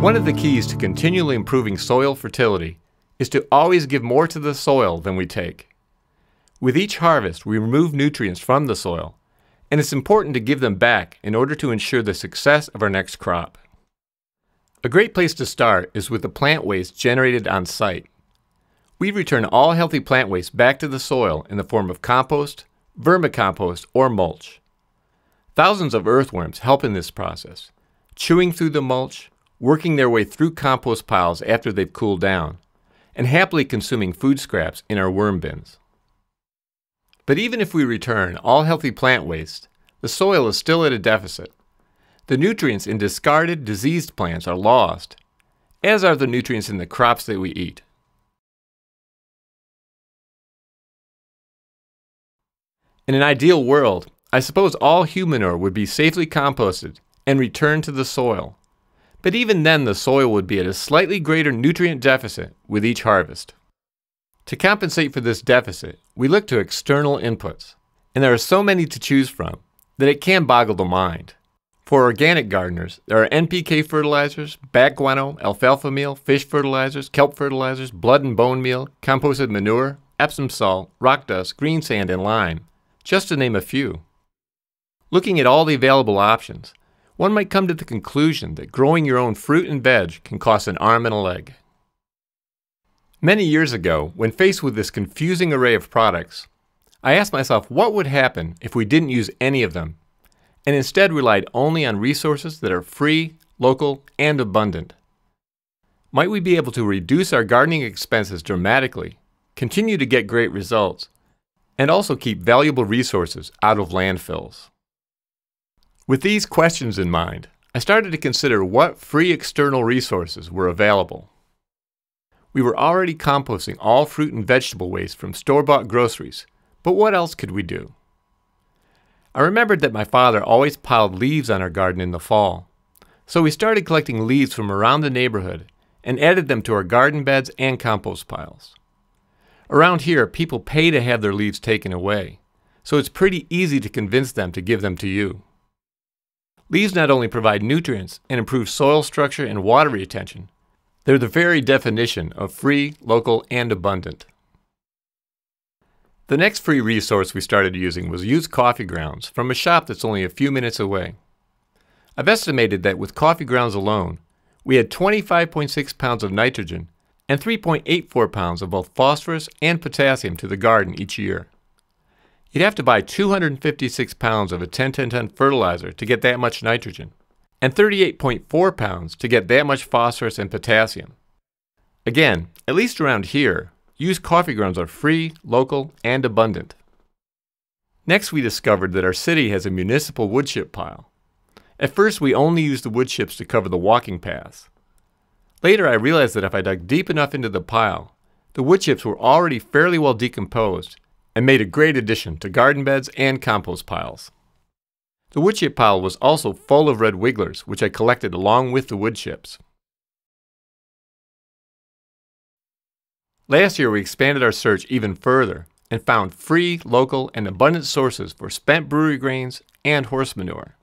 One of the keys to continually improving soil fertility is to always give more to the soil than we take. With each harvest, we remove nutrients from the soil, and it's important to give them back in order to ensure the success of our next crop. A great place to start is with the plant waste generated on site. We return all healthy plant waste back to the soil in the form of compost, vermicompost, or mulch. Thousands of earthworms help in this process, chewing through the mulch, working their way through compost piles after they've cooled down, and happily consuming food scraps in our worm bins. But even if we return all healthy plant waste, the soil is still at a deficit. The nutrients in discarded, diseased plants are lost, as are the nutrients in the crops that we eat. In an ideal world, I suppose all human manure would be safely composted and returned to the soil. But even then, the soil would be at a slightly greater nutrient deficit with each harvest. To compensate for this deficit, we look to external inputs, and there are so many to choose from that it can boggle the mind. For organic gardeners, there are NPK fertilizers, bat guano, alfalfa meal, fish fertilizers, kelp fertilizers, blood and bone meal, composted manure, Epsom salt, rock dust, green sand, and lime, just to name a few. Looking at all the available options, one might come to the conclusion that growing your own fruit and veg can cost an arm and a leg. Many years ago, when faced with this confusing array of products, I asked myself what would happen if we didn't use any of them, and instead relied only on resources that are free, local, and abundant. Might we be able to reduce our gardening expenses dramatically, continue to get great results, and also keep valuable resources out of landfills? With these questions in mind, I started to consider what free external resources were available. We were already composting all fruit and vegetable waste from store-bought groceries, but what else could we do? I remembered that my father always piled leaves on our garden in the fall, so we started collecting leaves from around the neighborhood and added them to our garden beds and compost piles. Around here, people pay to have their leaves taken away, so it's pretty easy to convince them to give them to you. Leaves not only provide nutrients and improve soil structure and water retention, they're the very definition of free, local, and abundant. The next free resource we started using was used coffee grounds from a shop that's only a few minutes away. I've estimated that with coffee grounds alone, we had 25.6 pounds of nitrogen and 3.84 pounds of both phosphorus and potassium to the garden each year. You'd have to buy 256 pounds of a 10-10-10 fertilizer to get that much nitrogen, and 38.4 pounds to get that much phosphorus and potassium. Again, at least around here, used coffee grounds are free, local, and abundant. Next, we discovered that our city has a municipal wood chip pile. At first, we only used the wood chips to cover the walking paths. Later, I realized that if I dug deep enough into the pile, the wood chips were already fairly well decomposed and made a great addition to garden beds and compost piles. The wood chip pile was also full of red wigglers, which I collected along with the wood chips. Last year, we expanded our search even further and found free, local, and abundant sources for spent brewery grains and horse manure.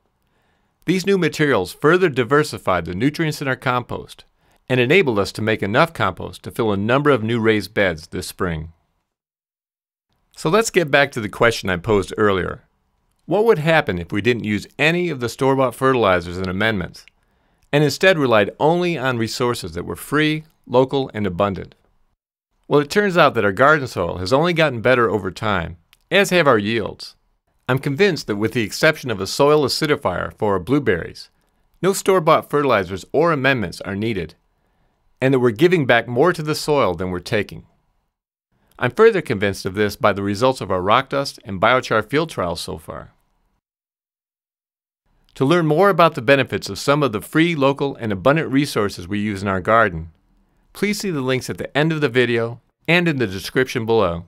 These new materials further diversified the nutrients in our compost and enabled us to make enough compost to fill a number of new raised beds this spring. So let's get back to the question I posed earlier. What would happen if we didn't use any of the store-bought fertilizers and amendments, and instead relied only on resources that were free, local, and abundant? Well, it turns out that our garden soil has only gotten better over time, as have our yields. I'm convinced that with the exception of a soil acidifier for our blueberries, no store-bought fertilizers or amendments are needed, and that we're giving back more to the soil than we're taking. I'm further convinced of this by the results of our rock dust and biochar field trials so far. To learn more about the benefits of some of the free, local, and abundant resources we use in our garden, please see the links at the end of the video and in the description below.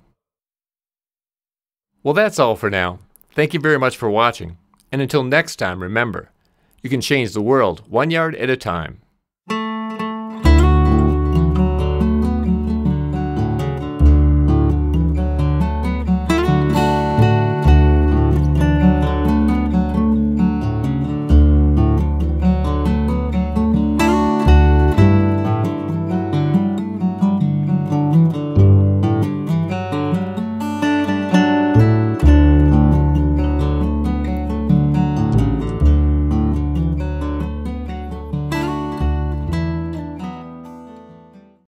Well, that's all for now. Thank you very much for watching, and until next time, remember, you can change the world 1 yard at a time.